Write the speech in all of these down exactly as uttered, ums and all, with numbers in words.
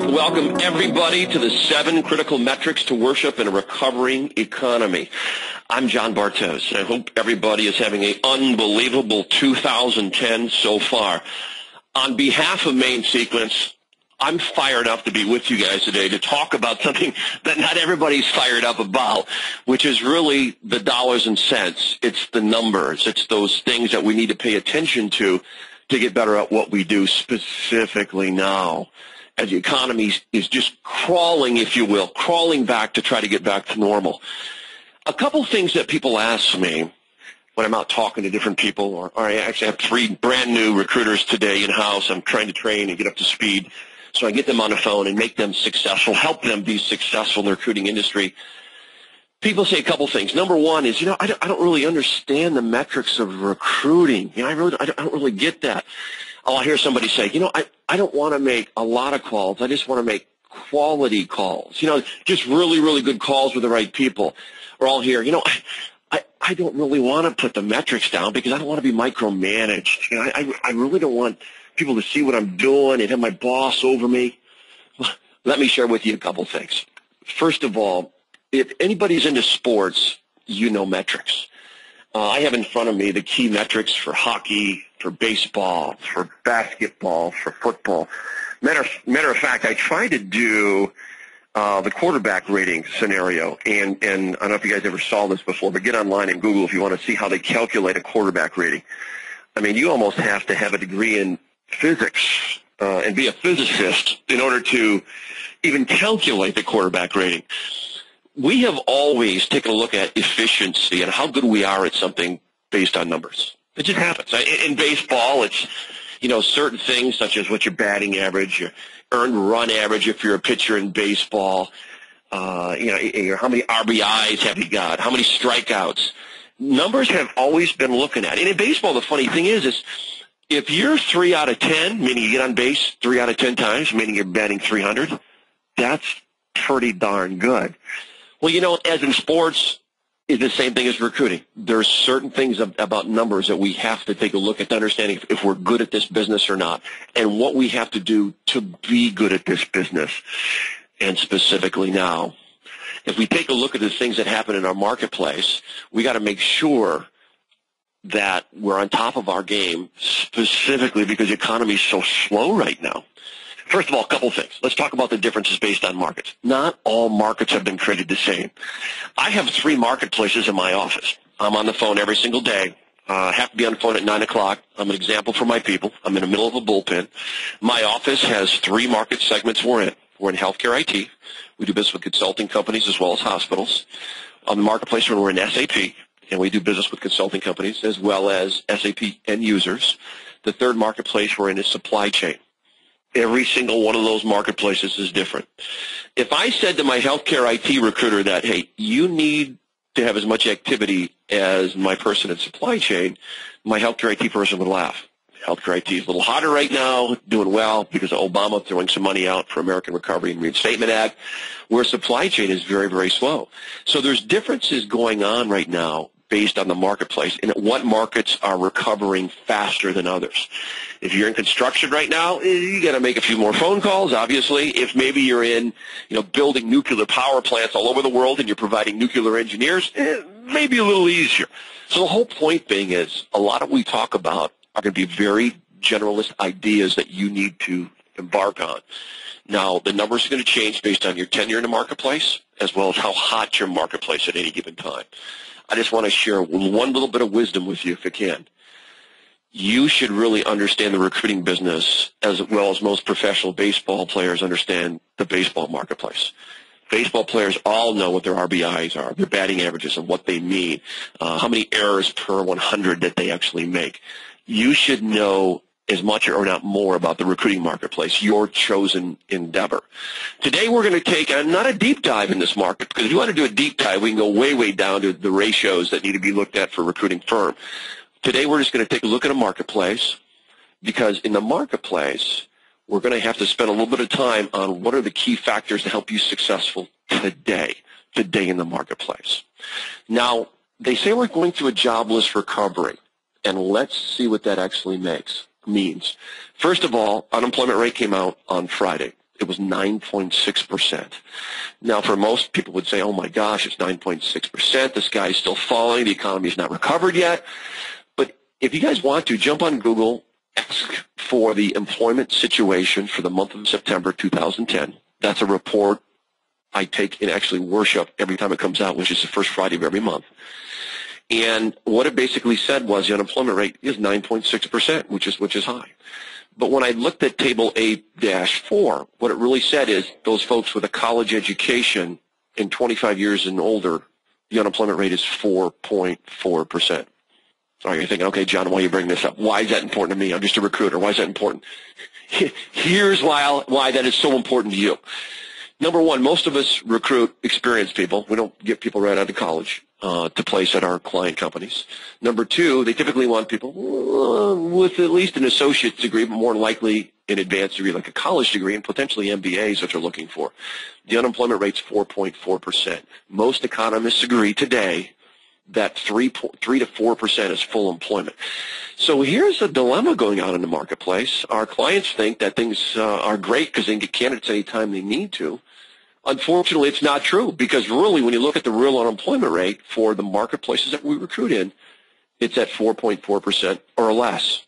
like to welcome everybody to the seven critical metrics to worship in a recovering economy. I'm Jon Bartos, and I hope everybody is having an unbelievable two thousand ten so far. On behalf of Main Sequence, I'm fired up to be with you guys today to talk about something that not everybody's fired up about, which is really the dollars and cents. It's the numbers. It's those things that we need to pay attention to to get better at what we do specifically now, as the economy is just crawling, if you will, crawling back to try to get back to normal. A couple things that people ask me when I'm out talking to different people, or, or I actually have three brand new recruiters today in-house I'm trying to train and get up to speed. So I get them on the phone and make them successful, help them be successful in the recruiting industry. People say a couple things. Number one is, you know, I don't, I don't really understand the metrics of recruiting. You know, I, really, I, don't, I don't really get that. Oh, I hear somebody say, you know, I, I don't want to make a lot of calls. I just want to make quality calls. You know, just really, really good calls with the right people. We're all here, you know, I, I, I don't really want to put the metrics down because I don't want to be micromanaged. You know, I, I, I really don't want people to see what I'm doing and have my boss over me. Let me share with you a couple things. First of all, if anybody's into sports, you know metrics. Uh, I have in front of me the key metrics for hockey, for baseball, for basketball, for football. Matter, matter of fact, I tried to do uh, the quarterback rating scenario, and, and I don't know if you guys ever saw this before, but get online and Google if you want to see how they calculate a quarterback rating. I mean, you almost have to have a degree in physics uh, and be a physicist in order to even calculate the quarterback rating. We have always taken a look at efficiency and how good we are at something based on numbers. It just happens. In baseball, it's, you know, certain things such as what's your batting average, your earned run average if you're a pitcher in baseball, uh, you know, how many R B Is have you got, how many strikeouts. Numbers have always been looking at. And in baseball, the funny thing is, is if you're three out of ten, meaning you get on base three out of ten times, meaning you're batting three hundred, that's pretty darn good. Well, you know, as in sports, it's the same thing as recruiting. There's certain things about numbers that we have to take a look at to understand if, if we're good at this business or not and what we have to do to be good at this business, and specifically now. If we take a look at the things that happen in our marketplace, we got to make sure that we're on top of our game, specifically because the economy is so slow right now. First of all, a couple things. Let's talk about the differences based on markets. Not all markets have been created the same. I have three marketplaces in my office. I'm on the phone every single day. I uh, have to be on the phone at nine o'clock. I'm an example for my people. I'm in the middle of a bullpen. My office has three market segments we're in. We're in healthcare I T. We do business with consulting companies as well as hospitals. On the marketplace, we're in S A P. And we do business with consulting companies as well as S A P end users. The third marketplace we're in is supply chain. Every single one of those marketplaces is different. If I said to my healthcare I T recruiter that, hey, you need to have as much activity as my person in supply chain, my healthcare I T person would laugh. Healthcare I T is a little hotter right now, doing well because of Obama throwing some money out for American Recovery and Reinstatement Act, where supply chain is very, very slow. So there's differences going on right now based on the marketplace and what markets are recovering faster than others. If you're in construction right now, you got to make a few more phone calls, obviously. If maybe you're in, you know, building nuclear power plants all over the world and you're providing nuclear engineers, eh, maybe a little easier. So the whole point being is a lot of what we talk about are going to be very generalist ideas that you need to embark on. Now, the numbers are going to change based on your tenure in the marketplace as well as how hot your marketplace at any given time. I just want to share one little bit of wisdom with you if I can. You should really understand the recruiting business as well as most professional baseball players understand the baseball marketplace. Baseball players all know what their R B Is are, their batting averages, and what they mean, uh, how many errors per one hundred that they actually make. You should know as much or not more about the recruiting marketplace, your chosen endeavor. Today we're going to take a, not a deep dive in this market, because if you want to do a deep dive, we can go way, way down to the ratios that need to be looked at for a recruiting firm. Today we're just going to take a look at a marketplace, because in the marketplace, we're going to have to spend a little bit of time on what are the key factors to help you successful today, today in the marketplace. Now, they say we're going through a jobless recovery, and let's see what that actually makes. means. First of all, unemployment rate came out on Friday. It was nine point six percent. Now, for most people would say, oh, my gosh, it's nine point six percent. This guy's still falling. The economy's not recovered yet. But if you guys want to, jump on Google, ask for the employment situation for the month of September two thousand ten. That's a report I take and actually worship every time it comes out, which is the first Friday of every month. And what it basically said was the unemployment rate is nine point six percent, which is which is high. But when I looked at Table A dash four, what it really said is those folks with a college education and twenty-five years and older, the unemployment rate is four point four percent. All right, you're thinking, okay, John, why you bring this up? Why is that important to me? I'm just a recruiter. Why is that important? Here's why, why that is so important to you. Number one, most of us recruit experienced people. We don't get people right out of college uh, to place at our client companies. Number two, they typically want people with at least an associate's degree, but more likely an advanced degree like a college degree and potentially M B As, which they're looking for. The unemployment rate's four point four percent. Most economists agree today that three to four percent is full employment. So here's a dilemma going on in the marketplace. Our clients think that things uh, are great because they can get candidates anytime they need to. Unfortunately, it's not true because really when you look at the real unemployment rate for the marketplaces that we recruit in, it's at four point four percent or less.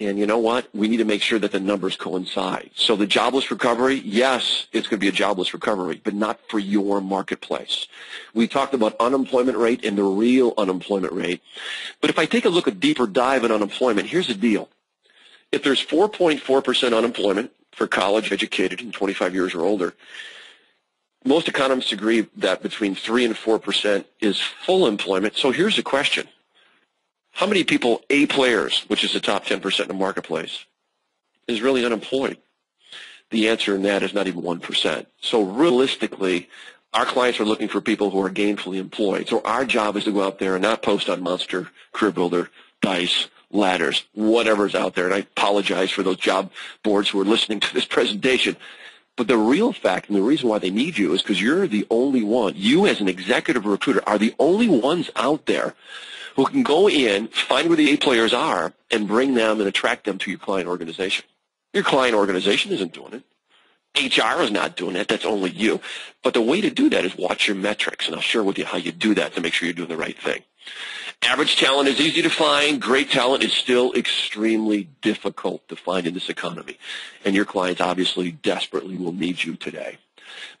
And you know what? We need to make sure that the numbers coincide. So the jobless recovery, yes, it's going to be a jobless recovery, but not for your marketplace. We talked about unemployment rate and the real unemployment rate. But if I take a look, a deeper dive in unemployment, here's the deal. If there's four point four percent unemployment for college educated and twenty-five years or older, most economists agree that between three and four percent is full employment. So here's the question. How many people, A players, which is the top ten percent in the marketplace, is really unemployed? The answer in that is not even one percent. So realistically, our clients are looking for people who are gainfully employed. So our job is to go out there and not post on Monster, CareerBuilder, Dice, Ladders, whatever's out there. And I apologize for those job boards who are listening to this presentation. But the real fact and the reason why they need you is because you're the only one. You as an executive recruiter are the only ones out there who can go in, find where the A players are, and bring them and attract them to your client organization. Your client organization isn't doing it. H R is not doing it. That's only you. But the way to do that is watch your metrics, and I'll share with you how you do that to make sure you're doing the right thing. Average talent is easy to find. Great talent is still extremely difficult to find in this economy. And your clients obviously desperately will need you today.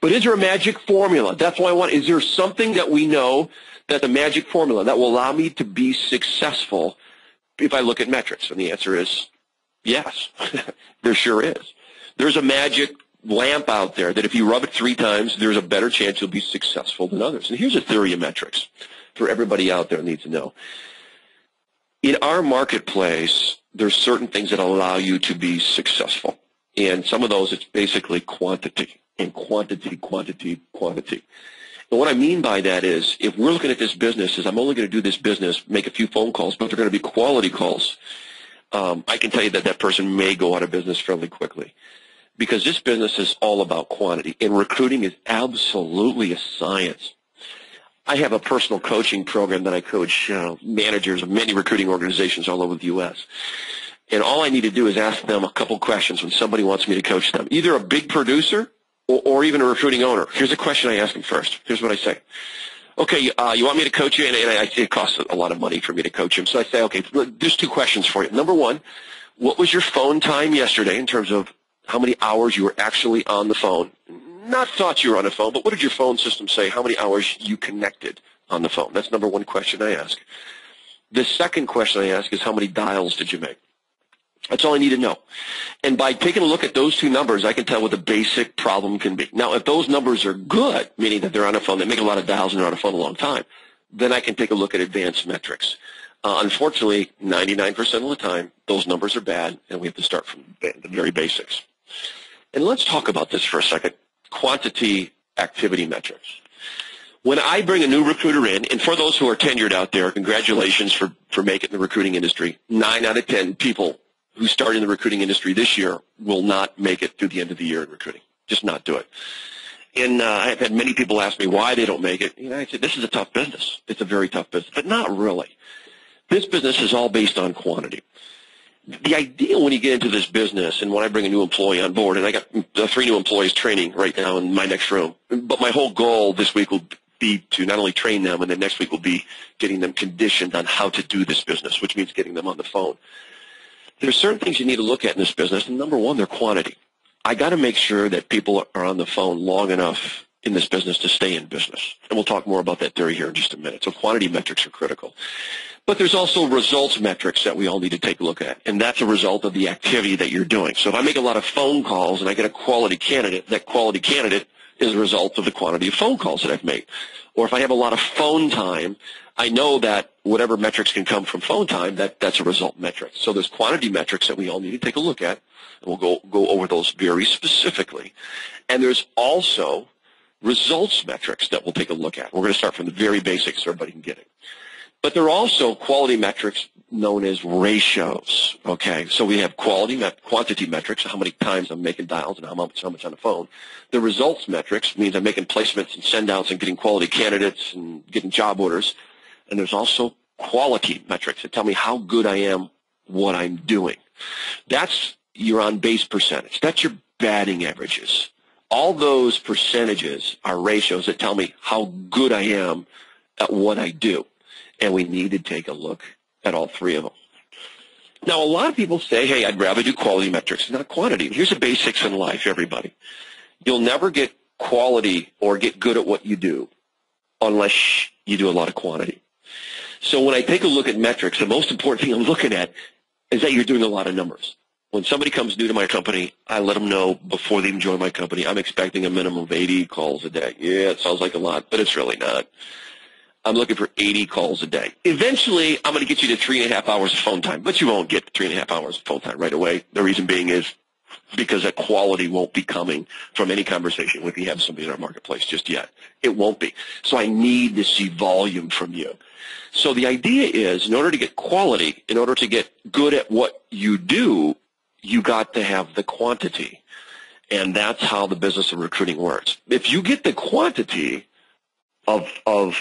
But is there a magic formula? That's why I want, is there something that we know that's a magic formula that will allow me to be successful if I look at metrics? And the answer is yes, there sure is. There's a magic lamp out there that if you rub it three times, there's a better chance you'll be successful than others. And here's a theory of metrics for everybody out there who needs to know. In our marketplace, there's certain things that allow you to be successful. And some of those, it's basically quantity. And quantity, quantity, quantity. And what I mean by that is if we're looking at this business is I'm only going to do this business, make a few phone calls, but they're going to be quality calls, um, I can tell you that that person may go out of business fairly quickly because this business is all about quantity, and recruiting is absolutely a science. I have a personal coaching program that I coach uh, managers of many recruiting organizations all over the U S, and all I need to do is ask them a couple questions when somebody wants me to coach them, either a big producer or even a recruiting owner. Here's a question I ask them first. Here's what I say. Okay, uh, you want me to coach you? And, and I see it costs a lot of money for me to coach him. So I say, okay, there's two questions for you. Number one, what was your phone time yesterday in terms of how many hours you were actually on the phone? Not thought you were on the phone, but what did your phone system say? How many hours you connected on the phone? That's number one question I ask. The second question I ask is how many dials did you make? That's all I need to know. And by taking a look at those two numbers, I can tell what the basic problem can be. Now, if those numbers are good, meaning that they're on a phone, they make a lot of dials and they're on a phone a long time, then I can take a look at advanced metrics. Uh, unfortunately, ninety-nine percent of the time, those numbers are bad, and we have to start from the very basics. And let's talk about this for a second, quantity activity metrics. When I bring a new recruiter in, and for those who are tenured out there, congratulations for, for making the recruiting industry, nine out of ten people who start in the recruiting industry this year will not make it through the end of the year in recruiting. Just not do it. And uh, I've had many people ask me why they don't make it. You know, I said, this is a tough business. It's a very tough business, but not really. This business is all based on quantity. the idea when you get into this business, and when I bring a new employee on board, and I got three new employees training right now in my next room, but my whole goal this week will be to not only train them, and then next week will be getting them conditioned on how to do this business, which means getting them on the phone. There's certain things you need to look at in this business, and number one, their quantity. I got to make sure that people are on the phone long enough in this business to stay in business. And we'll talk more about that theory here in just a minute. So quantity metrics are critical. But there's also results metrics that we all need to take a look at, and that's a result of the activity that you're doing. So if I make a lot of phone calls and I get a quality candidate, that quality candidate is a result of the quantity of phone calls that I've made. Or if I have a lot of phone time, I know that whatever metrics can come from phone time, that, that's a result metric. So there's quantity metrics that we all need to take a look at, and we'll go, go over those very specifically. And there's also results metrics that we'll take a look at. We're going to start from the very basics so everybody can get it. But there are also quality metrics known as ratios, okay? So we have quality met quantity metrics, how many times I'm making dials and how much, how much on the phone. The results metrics means I'm making placements and send-outs and getting quality candidates and getting job orders. And there's also quality metrics that tell me how good I am, what I'm doing. That's your on-base percentage. That's your batting averages. All those percentages are ratios that tell me how good I am at what I do. And we need to take a look at all three of them. Now, a lot of people say, hey, I'd rather do quality metrics, not quantity. Here's the basics in life, everybody. You'll never get quality or get good at what you do unless you do a lot of quantity. So when I take a look at metrics, the most important thing I'm looking at is that you're doing a lot of numbers. When somebody comes new to my company, I let them know before they even join my company, I'm expecting a minimum of eighty calls a day. Yeah, it sounds like a lot, but it's really not. I'm looking for eighty calls a day. Eventually, I'm going to get you to three and a half hours of phone time, but you won't get three and a half hours of phone time right away. The reason being is because that quality won't be coming from any conversation if you have somebody in our marketplace just yet. It won't be. So I need to see volume from you. So the idea is, in order to get quality, in order to get good at what you do, you got to have the quantity. And that's how the business of recruiting works. If you get the quantity of of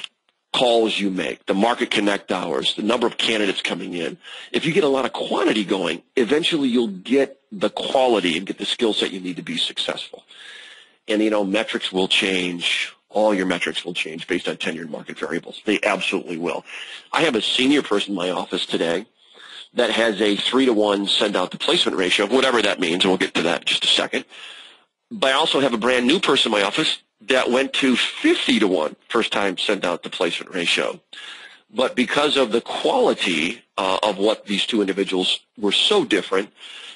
calls you make, the market connect hours, the number of candidates coming in, if you get a lot of quantity going, eventually you'll get the quality and get the skill set you need to be successful. And, you know, metrics will change. All your metrics will change based on tenured market variables. They absolutely will. I have a senior person in my office today that has a three to one send-out-to-placement ratio, whatever that means, and we'll get to that in just a second. But I also have a brand-new person in my office that went to fifty to one first-time send-out-to-placement ratio. But because of the quality uh, of what these two individuals were so different,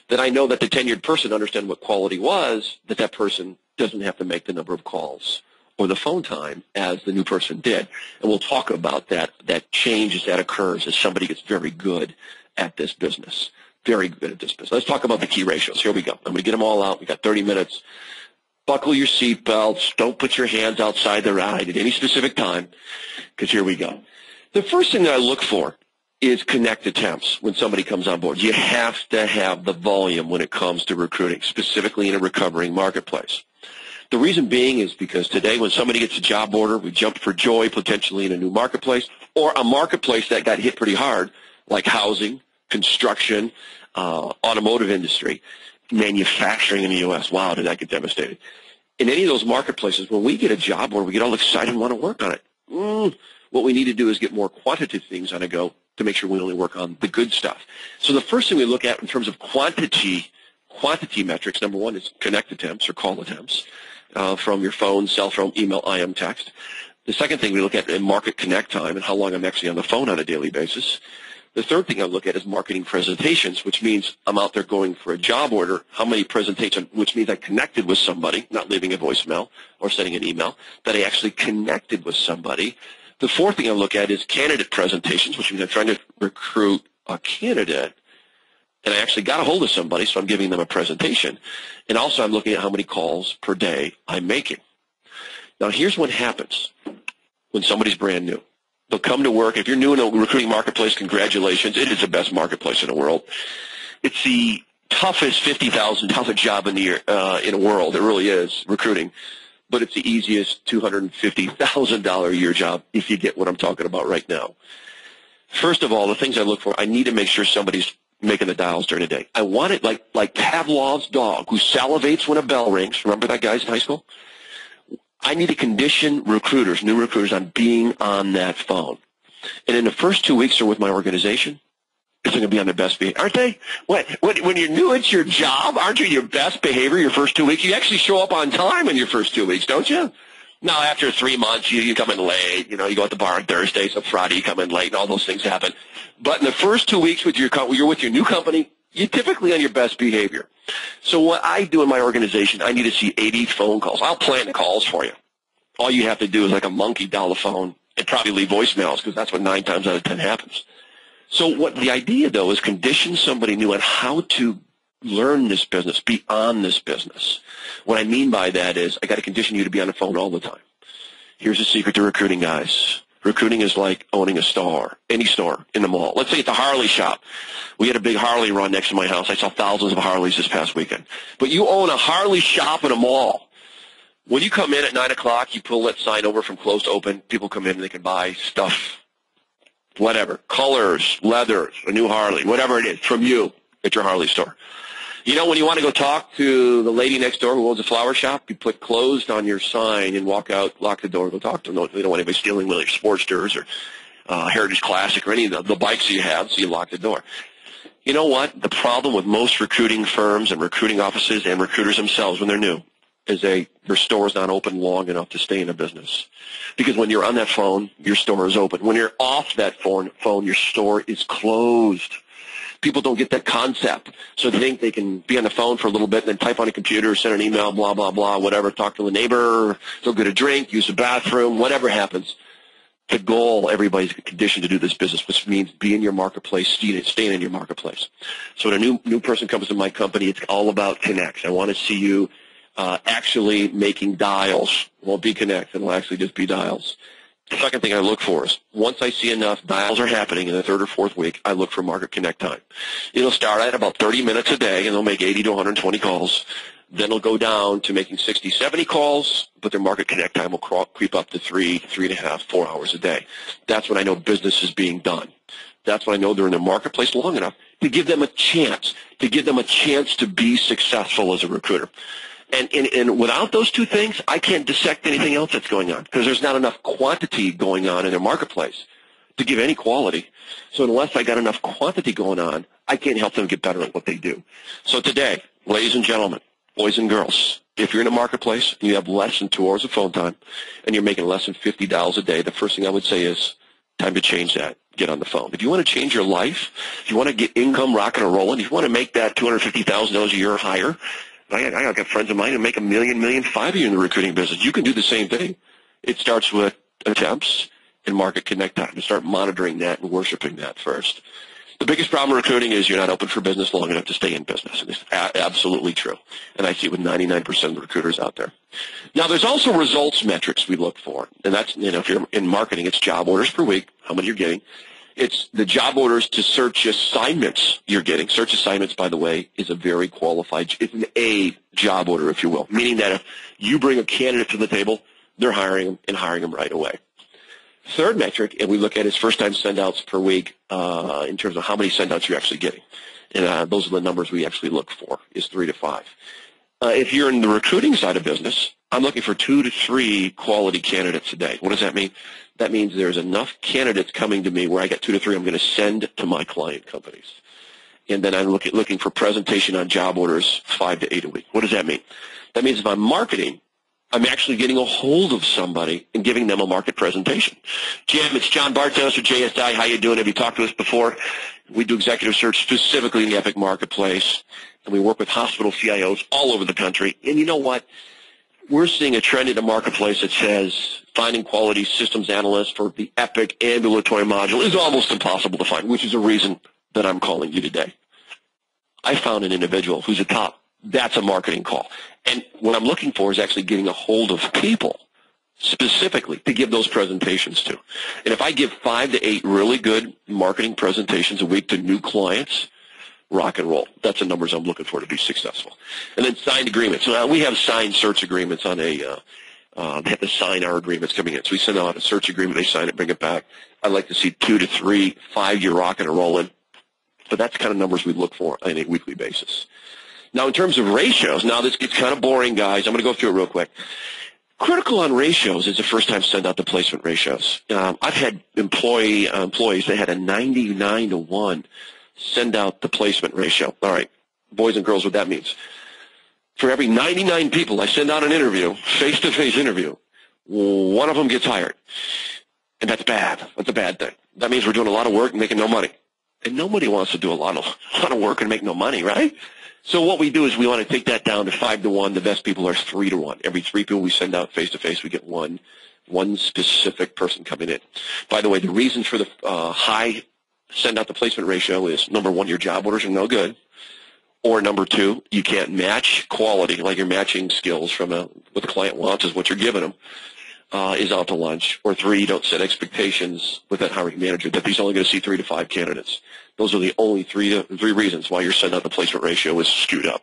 that I know that the tenured person understood what quality was, that that person doesn't have to make the number of calls or the phone time as the new person did. And we'll talk about that, that change as that occurs as somebody gets very good at this business, very good at this business. Let's talk about the key ratios. Here we go. I'm going to get them all out. We've got thirty minutes. Buckle your seatbelts. Don't put your hands outside the ride at any specific time, because here we go. The first thing that I look for is connect attempts when somebody comes on board. You have to have the volume when it comes to recruiting, specifically in a recovering marketplace. The reason being is because today when somebody gets a job order, we jump for joy potentially in a new marketplace or a marketplace that got hit pretty hard, like housing, construction, uh, automotive industry, manufacturing in the U S Wow, did that get devastated. In any of those marketplaces, when we get a job where we get all excited and want to work on it, mm, what we need to do is get more quantitative things on a go to make sure we only work on the good stuff. So the first thing we look at in terms of quantity, quantity metrics, number one is connect attempts or call attempts uh, from your phone, cell phone, email, I M, text. The second thing we look at is market connect time and how long I'm actually on the phone on a daily basis. The third thing I look at is marketing presentations, which means I'm out there going for a job order, how many presentations, which means I connected with somebody, not leaving a voicemail or sending an email, that I actually connected with somebody. The fourth thing I look at is candidate presentations, which means I'm trying to recruit a candidate, and I actually got a hold of somebody, so I'm giving them a presentation. And also I'm looking at how many calls per day I'm making. Now, here's what happens when somebody's brand new. They'll come to work. If you're new in a recruiting marketplace, congratulations. It is the best marketplace in the world. It's the toughest fifty thousand dollar job in the, uh, in the world. It really is, recruiting. But it's the easiest two hundred fifty thousand dollar a year job if you get what I'm talking about right now. First of all, the things I look for, I need to make sure somebody's making the dials during the day. I want it like, like Pavlov's dog who salivates when a bell rings. Remember that guys in high school? I need to condition recruiters, new recruiters, on being on that phone. And in the first two weeks they're with my organization, they're going to be on their best behavior. Aren't they? What, what, when you're new at your job, aren't you your best behavior your first two weeks? You actually show up on time in your first two weeks, don't you? Now, after three months, you, you come in late. You know, you go at the bar on Thursday, so Friday you come in late, and all those things happen. But in the first two weeks with your co you're with your new company, you're typically on your best behavior. So what I do in my organization, I need to see eighty phone calls. I'll plan calls for you. All you have to do is like a monkey dial the phone and probably leave voicemails, because that's what nine times out of ten happens. So what the idea, though, is condition somebody new on how to learn this business, be on this business. What I mean by that is I got to condition you to be on the phone all the time. Here's the secret to recruiting, guys. Recruiting is like owning a store, any store in the mall. Let's say at the Harley shop. We had a big Harley run next to my house. I saw thousands of Harleys this past weekend. But you own a Harley shop in a mall. When you come in at nine o'clock, you pull that sign over from closed to open. People come in and they can buy stuff, whatever, colors, leathers, a new Harley, whatever it is, from you at your Harley store. You know, when you want to go talk to the lady next door who owns a flower shop, you put closed on your sign and walk out, lock the door, go talk to them. No, you don't want anybody stealing with your Sportsters or uh, Heritage Classic or any of the, the bikes you have, so you lock the door. You know what? The problem with most recruiting firms and recruiting offices and recruiters themselves when they're new is they, your store is not open long enough to stay in a business. Because when you're on that phone, your store is open. When you're off that phone, phone your store is closed. People don't get that concept, so they think they can be on the phone for a little bit and then type on a computer, send an email, blah, blah, blah, whatever, talk to the neighbor, go get a drink, use the bathroom, whatever happens. The goal, everybody's conditioned to do this business, which means be in your marketplace, staying in your marketplace. So when a new, new person comes to my company, it's all about connects. I want to see you uh, actually making dials. It won't be connects. It will actually just be dials. The second thing I look for is once I see enough dials are happening in the third or fourth week, I look for market connect time. It'll start at about thirty minutes a day, and they'll make eighty to one hundred twenty calls. Then it'll go down to making sixty, seventy calls, but their market connect time will creep up to three, three and a half, four hours a day. That's when I know business is being done. That's when I know they're in the marketplace long enough to give them a chance, to give them a chance to be successful as a recruiter. And, and, and without those two things, I can't dissect anything else that's going on because there's not enough quantity going on in their marketplace to give any quality. So unless I got enough quantity going on, I can't help them get better at what they do. So today, ladies and gentlemen, boys and girls, if you're in a marketplace and you have less than two hours of phone time and you're making less than fifty dials a day, the first thing I would say is time to change that. Get on the phone. If you want to change your life, if you want to get income rocking and rolling, if you want to make that two hundred fifty thousand dollars a year or higher, I got, I got friends of mine who make a million, million, five a year in the recruiting business. You can do the same thing. It starts with attempts and market connect time. You start monitoring that and worshiping that first. The biggest problem with recruiting is you're not open for business long enough to stay in business. And it's absolutely true. And I see it with ninety-nine percent of the recruiters out there. Now, there's also results metrics we look for. And that's, you know, if you're in marketing, it's job orders per week, how many you're getting. It's the job orders to search assignments you're getting. Search assignments, by the way, is a very qualified, it's an A job order, if you will, meaning that if you bring a candidate to the table, they're hiring them and hiring them right away. Third metric, and we look at is first-time send-outs per week uh, in terms of how many send-outs you're actually getting. And uh, those are the numbers we actually look for, is three to five. Uh, if you're in the recruiting side of business, I'm looking for two to three quality candidates a day. What does that mean? That means there's enough candidates coming to me where I get two to three I'm going to send to my client companies. And then I'm look at, looking for presentation on job orders five to eight a week. What does that mean? That means if I'm marketing, I'm actually getting a hold of somebody and giving them a market presentation. Jim, it's Jon Bartos or J S I. How you doing? Have you talked to us before? We do executive search specifically in the Epic marketplace, and we work with hospital C I Os all over the country. And you know what? We're seeing a trend in the marketplace that says finding quality systems analysts for the Epic ambulatory module is almost impossible to find, which is a reason that I'm calling you today. I found an individual who's a top. That's a marketing call. And what I'm looking for is actually getting a hold of people specifically to give those presentations to. And if I give five to eight really good marketing presentations a week to new clients, rock and roll. That's the numbers I'm looking for to be successful. And then signed agreements. So now we have signed search agreements on a, uh, uh, they have to sign our agreements coming in. So we send out a search agreement, they sign it, bring it back. I'd like to see two to three, five-year rock and roll in. So that's the kind of numbers we look for on a weekly basis. Now, in terms of ratios, now this gets kind of boring, guys. I'm going to go through it real quick. Critical on ratios is the first time send out the placement ratios. Um, I've had employee uh, employees that had a ninety-nine to one send out the placement ratio. All right, boys and girls, what that means. For every ninety-nine people I send out an interview, face-to-face interview, one of them gets hired. And that's bad. That's a bad thing. That means we're doing a lot of work and making no money. And nobody wants to do a lot of, a lot of work and make no money, right? So what we do is we want to take that down to five to one. The best people are three to one. Every three people we send out face-to-face, we get one, one specific person coming in. By the way, the reason for the uh, high send-out to placement ratio is, number one, your job orders are no good. Or number two, you can't match quality, like your matching skills from a, what the client wants is what you're giving them, uh, is out to lunch. Or three, you don't set expectations with that hiring manager that he's only going to see three to five candidates. Those are the only three three reasons why your send out the placement ratio is skewed up.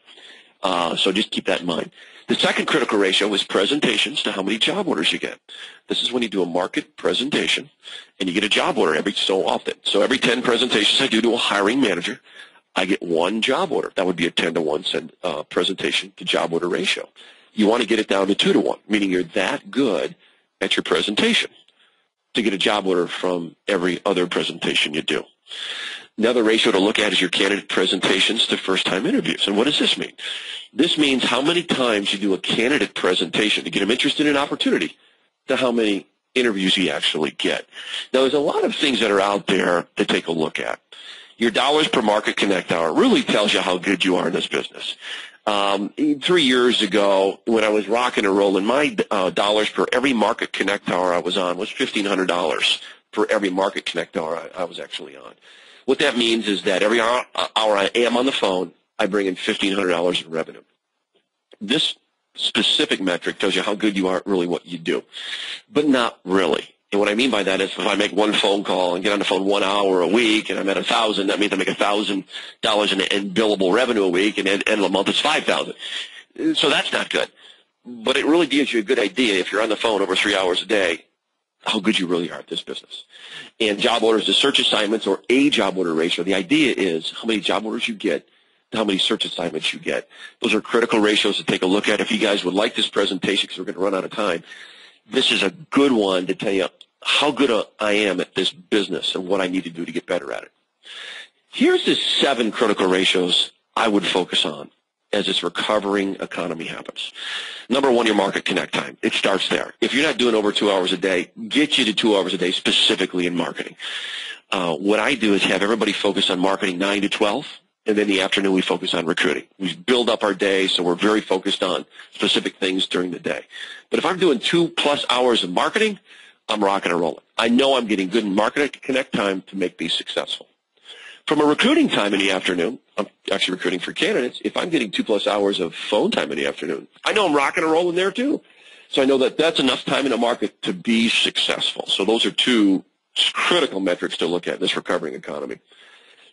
Uh, so just keep that in mind. The second critical ratio is presentations to how many job orders you get. This is when you do a market presentation and you get a job order every so often. So every ten presentations I do to a hiring manager, I get one job order. That would be a ten to one send, uh, presentation to job order ratio. You want to get it down to two to one, meaning you're that good at your presentation to get a job order from every other presentation you do. Another ratio to look at is your candidate presentations to first-time interviews. And what does this mean? This means how many times you do a candidate presentation to get them interested in an opportunity to how many interviews you actually get. Now, there's a lot of things that are out there to take a look at. Your dollars per market connect hour really tells you how good you are in this business. Um, three years ago, when I was rocking and rolling, my uh, dollars per every market connect hour I was on was fifteen hundred dollars for every market connect hour I, I was actually on. What that means is that every hour, hour I am on the phone, I bring in fifteen hundred dollars in revenue. This specific metric tells you how good you are at really what you do, but not really. And what I mean by that is if I make one phone call and get on the phone one hour a week and I'm at one thousand, that means I make one thousand dollars in, in billable revenue a week, and end of the month it's five thousand. So that's not good. But it really gives you a good idea if you're on the phone over three hours a day how good you really are at this business. And job orders to search assignments, or a job order ratio, the idea is how many job orders you get, how many search assignments you get. Those are critical ratios to take a look at. If you guys would like this presentation, because we're going to run out of time, this is a good one to tell you how good a, I am at this business and what I need to do to get better at it. Here's the seven critical ratios I would focus on as this recovering economy happens. Number one, your market connect time. It starts there. If you're not doing over two hours a day, get you to two hours a day specifically in marketing. Uh, what I do is have everybody focus on marketing nine to twelve. And then the afternoon, we focus on recruiting. We build up our day, so we're very focused on specific things during the day. But if I'm doing two-plus hours of marketing, I'm rocking and rolling. I know I'm getting good in market connect time to make these successful. From a recruiting time in the afternoon, I'm actually recruiting for candidates. If I'm getting two-plus hours of phone time in the afternoon, I know I'm rocking and rolling there, too. So I know that that's enough time in the market to be successful. So those are two critical metrics to look at in this recovering economy.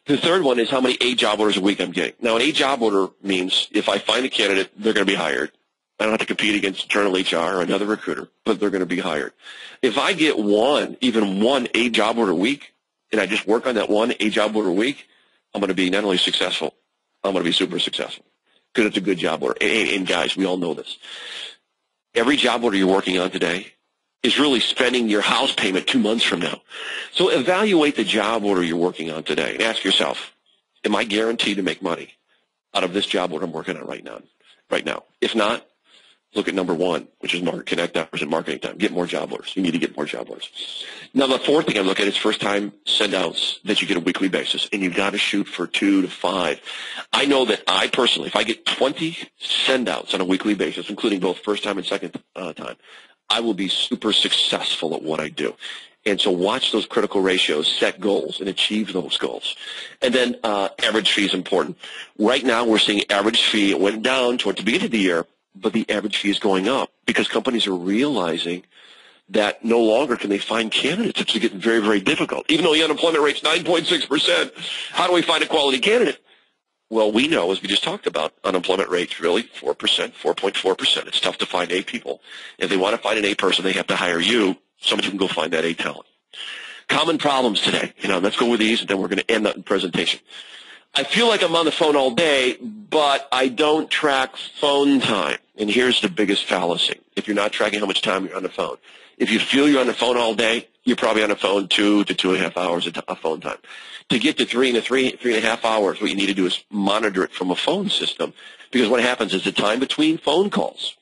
The third one is how many eight job orders a week I'm getting. Now, an eight job order means if I find a candidate, they're going to be hired. I don't have to compete against internal H R or another recruiter, but they're going to be hired. If I get one, even one eight job order a week, and I just work on that one eight job order a week, I'm going to be not only successful, I'm going to be super successful because it's a good job order. And, and guys, we all know this. Every job order you're working on today is really spending your house payment two months from now. So evaluate the job order you're working on today and ask yourself, am I guaranteed to make money out of this job order I'm working on right now? Right now. If not, look at number one, which is market connect hours and marketing time. Get more job orders. You need to get more job orders. Now, the fourth thing I look at is first-time send-outs that you get on a weekly basis, and you've got to shoot for two to five. I know that I personally, if I get twenty send-outs on a weekly basis, including both first-time and second uh, time, I will be super successful at what I do. And so watch those critical ratios, set goals, and achieve those goals. And then uh, average fee is important. Right now we're seeing average fee. It went down toward the beginning of the year, but the average fee is going up because companies are realizing that no longer can they find candidates. It's getting very, very difficult. Even though the unemployment rate's nine point six percent, how do we find a quality candidate? Well, we know, as we just talked about, unemployment rates really four percent, four point four percent. It's tough to find A people. If they want to find an A person, they have to hire you. Somebody can go find that A talent. Common problems today. You know, let's go with these, and then we're going to end that presentation. I feel like I'm on the phone all day, but I don't track phone time. And here's the biggest fallacy, if you're not tracking how much time you're on the phone. If you feel you're on the phone all day, you're probably on the phone two to two and a half hours of phone time. To get to three and, three, three and a half hours, what you need to do is monitor it from a phone system, because what happens is the time between phone calls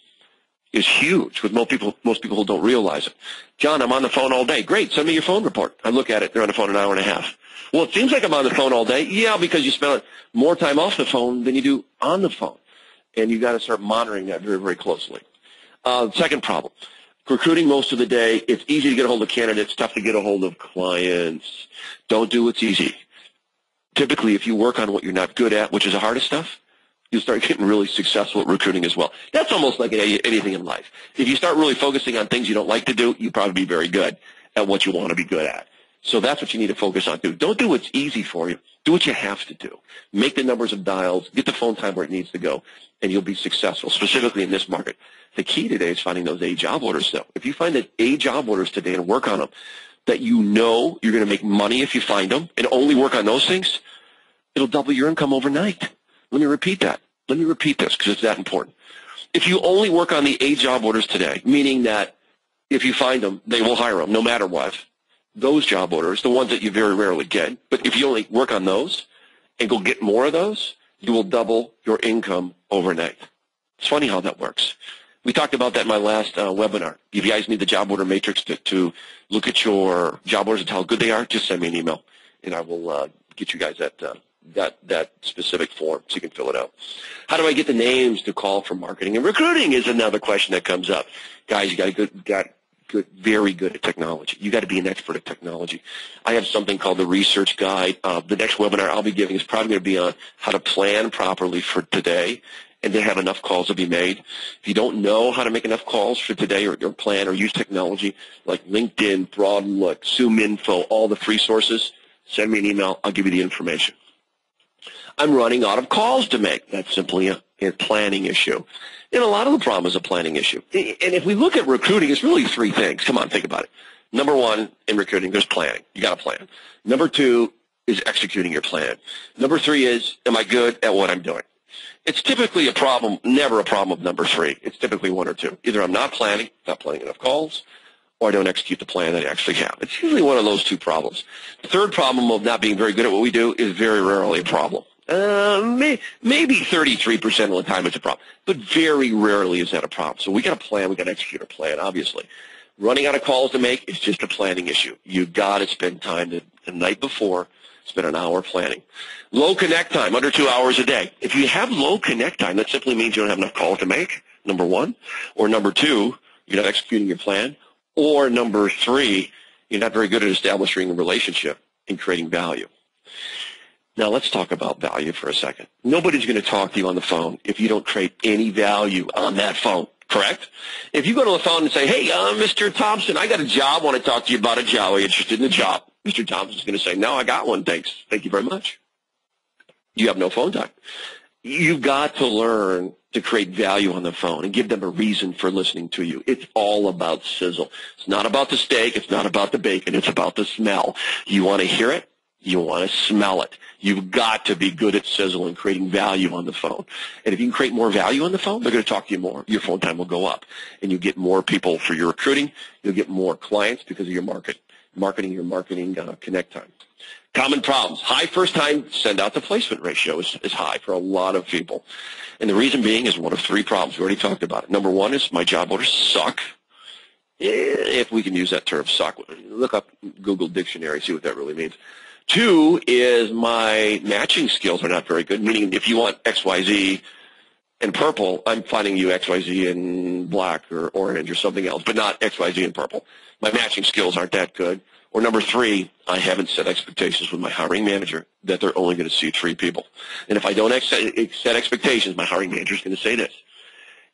is huge with most people, most people who don't realize it. John, I'm on the phone all day. Great, send me your phone report. I look at it. They're on the phone an hour and a half. Well, it seems like I'm on the phone all day. Yeah, because you spend more time off the phone than you do on the phone. And you've got to start monitoring that very, very closely. Uh, second problem, recruiting most of the day. It's easy to get a hold of candidates, tough to get a hold of clients. Don't do what's easy. Typically, if you work on what you're not good at, which is the hardest stuff, you'll start getting really successful at recruiting as well. That's almost like anything in life. If you start really focusing on things you don't like to do, you'll probably be very good at what you want to be good at. So that's what you need to focus on. Don't do what's easy for you. Do what you have to do. Make the numbers of dials. Get the phone time where it needs to go, and you'll be successful, specifically in this market. The key today is finding those A job orders, though. If you find that A job orders today and work on them, that you know you're going to make money if you find them and only work on those things, it'll double your income overnight. Let me repeat that. Let me repeat this because it's that important. If you only work on the A job orders today, meaning that if you find them, they will hire them no matter what, those job orders, the ones that you very rarely get, but if you only work on those and go get more of those, you will double your income overnight. It's funny how that works. We talked about that in my last uh, webinar. If you guys need the job order matrix to, to look at your job orders and how good they are, just send me an email, and I will uh, get you guys that uh, That, that specific form so you can fill it out. How do I get the names to call for marketing and recruiting is another question that comes up. Guys, you got to good, got good, very good at technology. You got to be an expert at technology. I have something called the research guide. Uh, the next webinar I'll be giving is probably going to be on how to plan properly for today and to have enough calls to be made. If you don't know how to make enough calls for today or your plan or use technology like LinkedIn, Broadlook, ZoomInfo, all the free sources, send me an email. I'll give you the information. I'm running out of calls to make. That's simply a, a planning issue. And a lot of the problem is a planning issue. And if we look at recruiting, it's really three things. Come on, think about it. Number one, in recruiting, there's planning. You got to plan. Number two is executing your plan. Number three is, am I good at what I'm doing? It's typically a problem, never a problem of number three. It's typically one or two. Either I'm not planning, not planning enough calls, or I don't execute the plan that I actually have. It's usually one of those two problems. The third problem of not being very good at what we do is very rarely a problem. Uh, may, maybe thirty-three percent of the time it's a problem, but very rarely is that a problem. So we got a plan. We got to execute a plan, obviously. Running out of calls to make is just a planning issue. You've got to spend time the, the night before, spend an hour planning. Low connect time, under two hours a day. If you have low connect time, that simply means you don't have enough calls to make, number one. Or number two, you're not executing your plan. Or number three, you're not very good at establishing a relationship and creating value. Now, let's talk about value for a second. Nobody's going to talk to you on the phone if you don't create any value on that phone, correct? If you go to the phone and say, hey, uh, Mister Thompson, I got a job. I want to talk to you about a job. Are you interested in a job? Mister Thompson's going to say, no, I got one. Thanks. Thank you very much. You have no phone time. You've got to learn to create value on the phone and give them a reason for listening to you. It's all about sizzle. It's not about the steak. It's not about the bacon. It's about the smell. You want to hear it? You want to smell it. You've got to be good at sizzle and creating value on the phone. And if you can create more value on the phone, they're going to talk to you more. Your phone time will go up, and you'll get more people for your recruiting. You'll get more clients because of your market, marketing, your marketing uh, connect time. Common problems. High first-time send-out-to-placement ratio is, is high for a lot of people. And the reason being is one of three problems. We already talked about it. Number one is my job orders suck. If we can use that term, suck. Look up Google Dictionary, see what that really means. Two is my matching skills are not very good, meaning if you want X Y Z and purple, I'm finding you X Y Z and black or orange or something else, but not X Y Z and purple. My matching skills aren't that good. Or number three, I haven't set expectations with my hiring manager that they're only going to see three people. And if I don't ex set expectations, my hiring manager is going to say this.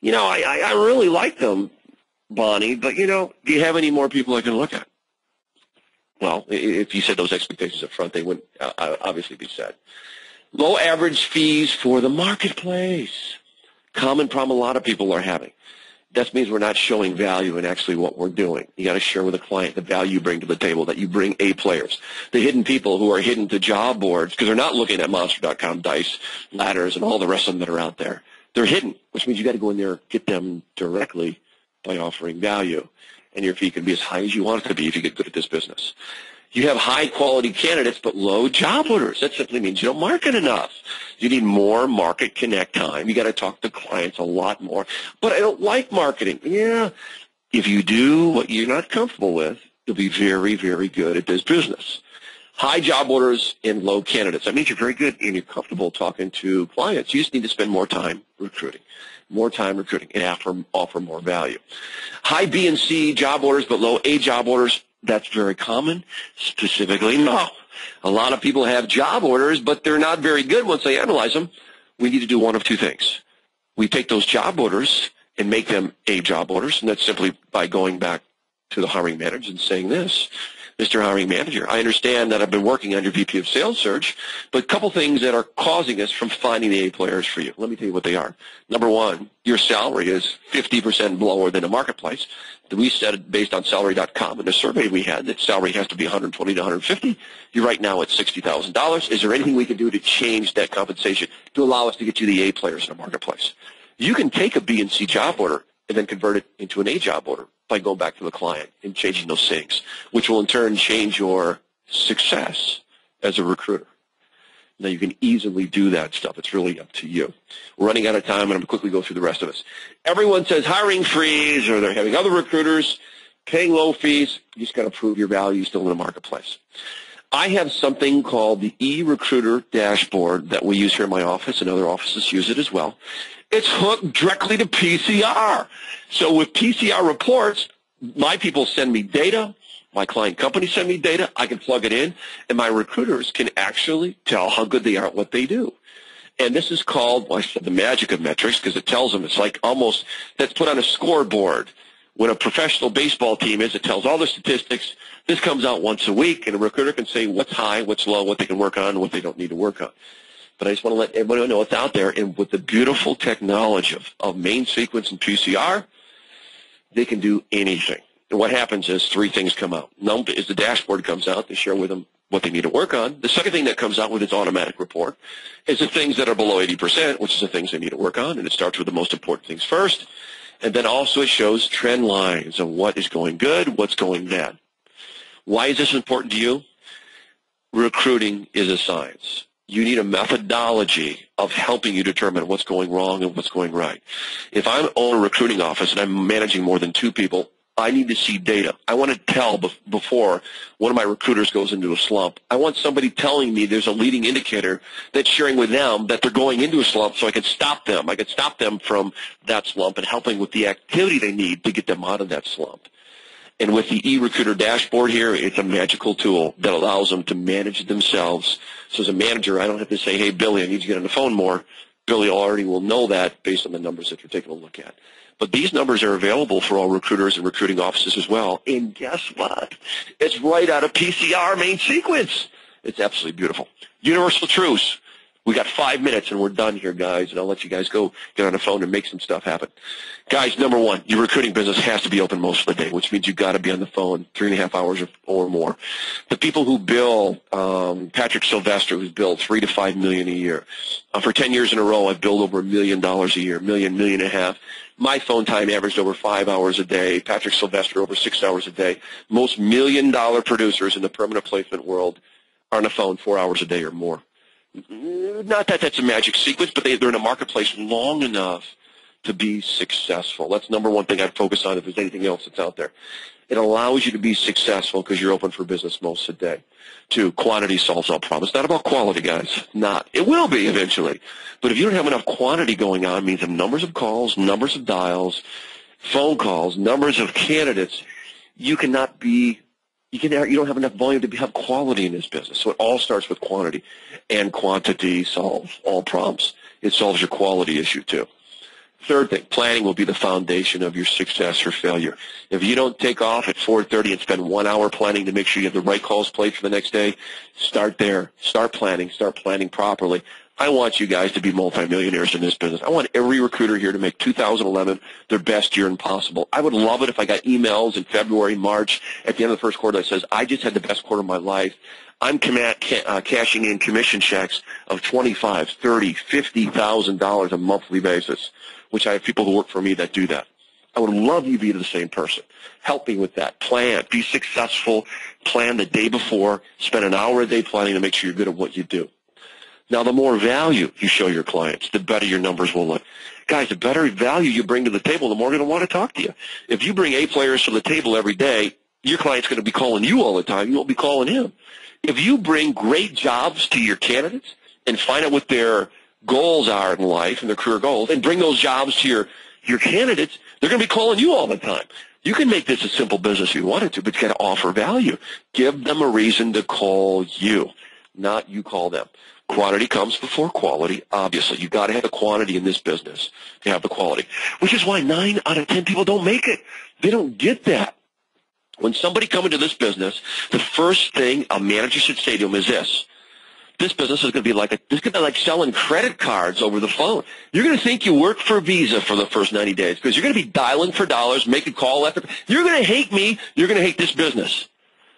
You know, I, I, I really like them, Bonnie, but, you know, do you have any more people I can look at? Well, if you set those expectations up front, they wouldn't uh, obviously be set. Low average fees for the marketplace. Common problem a lot of people are having. that means we're not showing value in actually what we're doing. You got to share with the client the value you bring to the table, that you bring A players, the hidden people who are hidden to job boards because they're not looking at Monster dot com, Dice, Ladders, and all the rest of them that are out there. They're hidden, which means you got to go in there, get them directly by offering value, and your fee can be as high as you want it to be if you get good at this business. You have high-quality candidates but low job orders. That simply means you don't market enough. You need more market connect time. You got to talk to clients a lot more. But I don't like marketing. Yeah, if you do what you're not comfortable with, you'll be very, very good at this business. High job orders and low candidates. That means you're very good and you're comfortable talking to clients. You just need to spend more time recruiting, more time recruiting, and offer, offer more value. High B and C job orders but low A job orders. That's very common. Specifically, no. A lot of people have job orders, but they're not very good once they analyze them. We need to do one of two things. We take those job orders and make them A job orders, and that's simply by going back to the hiring manager and saying this, Mister Hiring Manager, I understand that I've been working on your V P of Sales search, but a couple things that are causing us from finding the A players for you. Let me tell you what they are. Number one, your salary is fifty percent lower than the marketplace. We said, based on salary dot com, in the survey we had, that salary has to be one hundred twenty to one hundred fifty. You're right now at sixty thousand dollars. Is there anything we can do to change that compensation to allow us to get you the A players in the marketplace? You can take a B and C job order and then convert it into an A job order by going back to the client and changing those things, which will in turn change your success as a recruiter. Now, you can easily do that stuff. It's really up to you. We're running out of time, and I'm going to quickly go through the rest of this. Everyone says hiring freeze, or they're having other recruiters paying low fees. You just got to prove your value still in the marketplace. I have something called the e-recruiter dashboard that we use here in my office, and other offices use it as well. It's hooked directly to P C R. So with P C R reports, my people send me data. My client companies send me data. I can plug it in, and my recruiters can actually tell how good they are at what they do. And this is called, well, I said the magic of metrics, because it tells them, it's like almost, that's put on a scoreboard. When a professional baseball team is, it tells all the statistics. This comes out once a week, and a recruiter can say what's high, what's low, what they can work on, and what they don't need to work on. But I just want to let everybody know it's out there. And with the beautiful technology of, of Main Sequence and P C R, they can do anything. And what happens is three things come out. Number is the dashboard comes out to share with them what they need to work on. The second thing that comes out with its automatic report is the things that are below eighty percent, which is the things they need to work on, and it starts with the most important things first. And then also it shows trend lines of what is going good, what's going bad. Why is this important to you? Recruiting is a science. You need a methodology of helping you determine what's going wrong and what's going right. If I own a recruiting office and I'm managing more than two people, I need to see data. I want to tell before one of my recruiters goes into a slump. I want somebody telling me there's a leading indicator that's sharing with them that they're going into a slump, so I can stop them. I can stop them from that slump and helping with the activity they need to get them out of that slump. And with the e-recruiter dashboard here, it's a magical tool that allows them to manage themselves. So as a manager, I don't have to say, hey, Billy, I need to get on the phone more. Billy already will know that based on the numbers that you're taking a look at. But these numbers are available for all recruiters and recruiting offices as well. And guess what? It's right out of P C R Main Sequence. It's absolutely beautiful. Universal truths. We got five minutes and we're done here, guys, and I'll let you guys go get on the phone and make some stuff happen. Guys, number one, your recruiting business has to be open most of the day, which means you've got to be on the phone three and a half hours or, or more. The people who bill, um, Patrick Sylvester, who's billed three to five million a year. Uh, for ten years in a row, I've billed over a million dollars a year, million, million and a half. My phone time averaged over five hours a day. Patrick Sylvester over six hours a day. Most million-dollar producers in the permanent placement world are on the phone four hours a day or more. Not that that's a magic sequence, but they, they're in a marketplace long enough to be successful. That's number one thing I'd focus on if there's anything else that's out there. It allows you to be successful because you're open for business most of the day. Two, quantity solves all problems. It's not about quality, guys. Not. It will be eventually. But if you don't have enough quantity going on, it means the numbers of calls, numbers of dials, phone calls, numbers of candidates, you cannot be You, can, you don't have enough volume to have quality in this business. So it all starts with quantity, and quantity solves all problems. It solves your quality issue too. Third thing, planning will be the foundation of your success or failure. If you don't take off at four thirty and spend one hour planning to make sure you have the right calls played for the next day, start there. Start planning. Start planning properly. I want you guys to be multimillionaires in this business. I want every recruiter here to make two thousand eleven their best year possible. I would love it if I got emails in February, March, at the end of the first quarter that says, I just had the best quarter of my life. I'm uh, cashing in commission checks of twenty-five thousand dollars, thirty thousand dollars, fifty thousand dollars on a monthly basis, which I have people who work for me that do that. I would love you to be the same person. Help me with that. Plan. Be successful. Plan the day before. Spend an hour a day planning to make sure you're good at what you do. Now, the more value you show your clients, the better your numbers will look. Guys, the better value you bring to the table, the more they're going to want to talk to you. If you bring A players to the table every day, your client's going to be calling you all the time. You won't be calling him. If you bring great jobs to your candidates and find out what their goals are in life and their career goals and bring those jobs to your Your candidates, they're going to be calling you all the time. You can make this a simple business if you wanted to, but you've got to offer value. Give them a reason to call you, not you call them. Quantity comes before quality, obviously. You've got to have the quantity in this business to have the quality, which is why nine out of ten people don't make it. They don't get that. When somebody comes into this business, the first thing a manager should say to them is this. This business is going to be like a, this is going to be like selling credit cards over the phone. You're going to think you work for Visa for the first ninety days because you're going to be dialing for dollars, making call after. You're going to hate me. You're going to hate this business.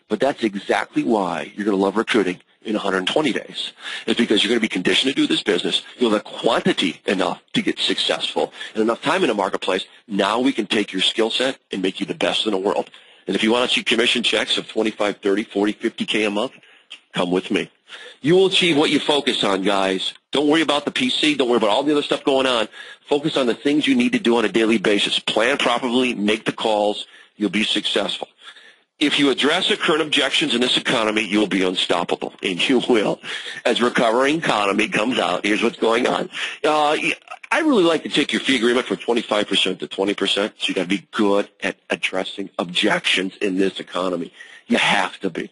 But that's exactly why you're going to love recruiting in one hundred twenty days. It's because you're going to be conditioned to do this business. You'll have quantity enough to get successful and enough time in the marketplace. Now we can take your skill set and make you the best in the world. And if you want to see commission checks of twenty-five, thirty, forty, fifty K a month, come with me. You will achieve what you focus on, guys. Don't worry about the P C. Don't worry about all the other stuff going on. Focus on the things you need to do on a daily basis. Plan properly. Make the calls. You'll be successful. If you address the current objections in this economy, you will be unstoppable, and you will. As recovering economy comes out, here's what's going on. Uh, I really like to take your fee agreement from twenty-five percent to twenty percent, so you've got to be good at addressing objections in this economy. You have to be.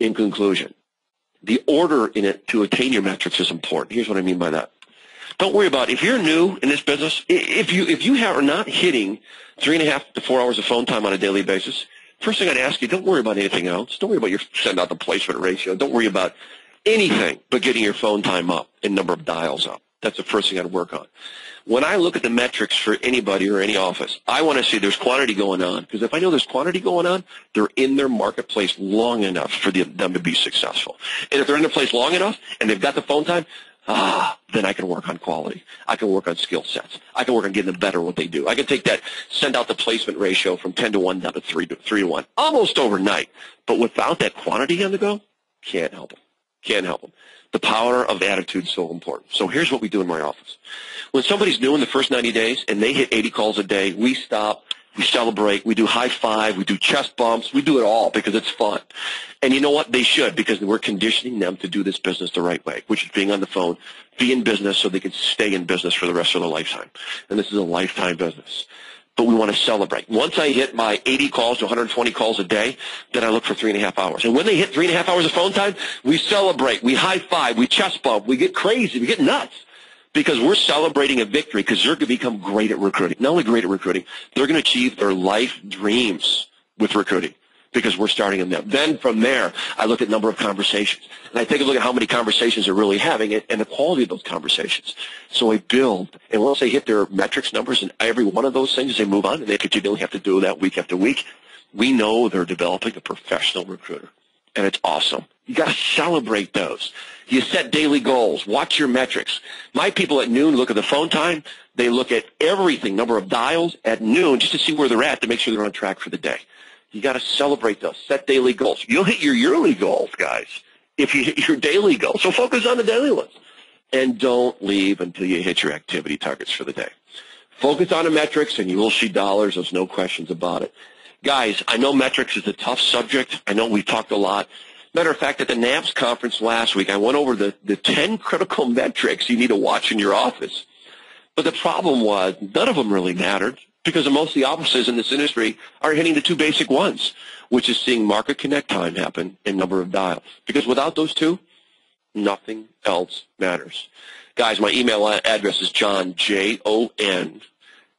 In conclusion, the order in it to attain your metrics is important. Here's what I mean by that. Don't worry about if you're new in this business. If you if you are not hitting three and a half to four hours of phone time on a daily basis, first thing I'd ask you, don't worry about anything else. Don't worry about your send out the placement ratio. Don't worry about anything but getting your phone time up and number of dials up. That's the first thing I'd work on. When I look at the metrics for anybody or any office, I want to see there's quantity going on, because if I know there's quantity going on, they're in their marketplace long enough for them to be successful. And if they're in the place long enough and they've got the phone time, ah, then I can work on quality. I can work on skill sets. I can work on getting them better at what they do. I can take that send out the placement ratio from ten to one down to three to one almost overnight. But without that quantity on the go, can't help them. Can't help them. The power of attitude is so important. So here's what we do in my office. When somebody's new in the first ninety days and they hit eighty calls a day, we stop, we celebrate, we do high five, we do chest bumps, we do it all because it's fun. And you know what? They should, because we're conditioning them to do this business the right way, which is being on the phone, be in business so they can stay in business for the rest of their lifetime. And this is a lifetime business. But we want to celebrate. Once I hit my eighty calls to one hundred twenty calls a day, then I look for three and a half hours. And when they hit three and a half hours of phone time, we celebrate, we high five, we chest bump, we get crazy, we get nuts, because we're celebrating a victory. Because they're going to become great at recruiting. Not only great at recruiting, they're going to achieve their life dreams with recruiting, because we're starting in there. Then from there, I look at number of conversations, and I take a look at how many conversations they're really having and the quality of those conversations. So I build, and once they hit their metrics numbers and every one of those things, they move on, and they continually have to do that week after week. We know they're developing a professional recruiter, and it's awesome. You got to celebrate those. You set daily goals. Watch your metrics. My people at noon look at the phone time. They look at everything, number of dials at noon, just to see where they're at to make sure they're on track for the day. You got to celebrate those. Set daily goals. You'll hit your yearly goals, guys, if you hit your daily goals. So focus on the daily ones. And don't leave until you hit your activity targets for the day. Focus on the metrics, and you will see dollars. There's no questions about it. Guys, I know metrics is a tough subject. I know we've talked a lot. Matter of fact, at the N A P S conference last week, I went over the, the ten critical metrics you need to watch in your office. But the problem was none of them really mattered, because most of the offices in this industry are hitting the two basic ones, which is seeing market connect time happen and number of dials. Because without those two, nothing else matters. Guys, my email address is Jon, J O N,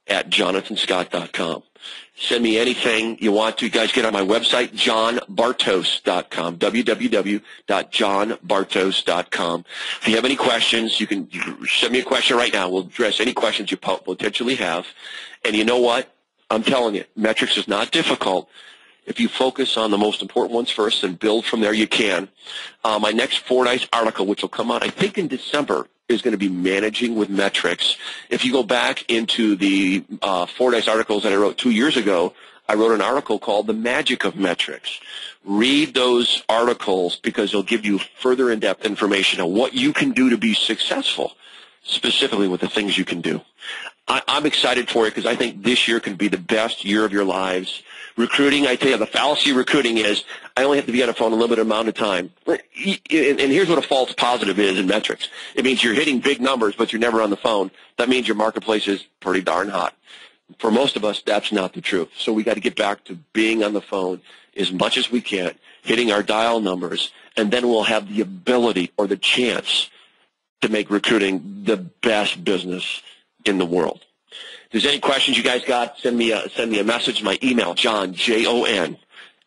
at jonathan scott dot com. Send me anything you want to. You guys get on my website, jon bartos dot com, w w w dot jon bartos dot com. If you have any questions, you can send me a question right now. We'll address any questions you potentially have. And you know what? I'm telling you, metrics is not difficult. If you focus on the most important ones first and build from there, you can. Uh, my next Fordyce article, which will come out, I think, in December, is going to be managing with metrics. If you go back into the uh, Fordyce articles that I wrote two years ago, I wrote an article called The Magic of Metrics. Read those articles because they'll give you further in-depth information on what you can do to be successful, specifically with the things you can do. I, I'm excited for you because I think this year can be the best year of your lives. Recruiting, I tell you, the fallacy of recruiting is I only have to be on a phone a limited amount of time. And here's what a false positive is in metrics. It means you're hitting big numbers, but you're never on the phone. That means your marketplace is pretty darn hot. For most of us, that's not the truth. So we got to get back to being on the phone as much as we can, hitting our dial numbers, and then we'll have the ability or the chance to make recruiting the best business in the world. If there's any questions you guys got, send me a, send me a message. My email, John, J O N,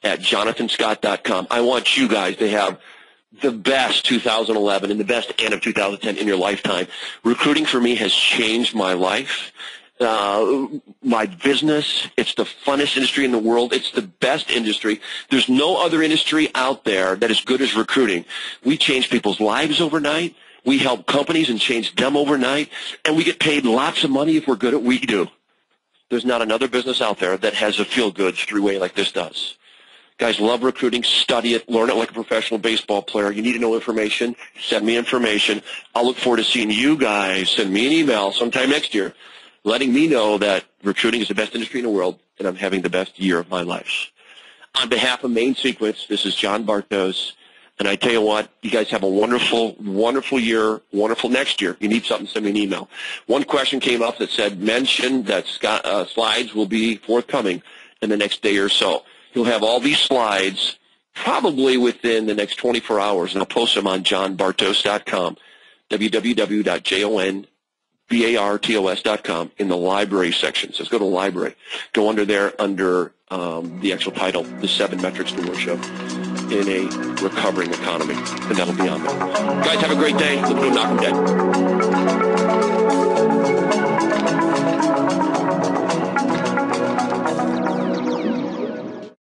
at jonathan scott dot com. I want you guys to have the best two thousand eleven and the best end of two thousand ten in your lifetime. Recruiting for me has changed my life, uh, my business. It's the funnest industry in the world. It's the best industry. There's no other industry out there that is good as recruiting. We change people's lives overnight. We help companies and change them overnight, and we get paid lots of money if we're good at what we do. There's not another business out there that has a feel-goods three-way like this does. Guys, love recruiting. Study it. Learn it like a professional baseball player. You need to know information. Send me information. I'll look forward to seeing you guys. Send me an email sometime next year letting me know that recruiting is the best industry in the world, and I'm having the best year of my life. On behalf of Main Sequence, this is Jon Bartos. And I tell you what, you guys have a wonderful, wonderful year, wonderful next year. You need something, send me an email. One question came up that said, mention that Scott, uh, slides will be forthcoming in the next day or so. You'll have all these slides probably within the next twenty-four hours, and I'll post them on jon bartos dot com, w w w dot jon bartos dot com, in the library section. So let's go to the library. Go under there, under um, the actual title, The Seven Metrics to Worship in a Recovering Economy, and that'll be on there. Guys, have a great day. Let's go knock them dead.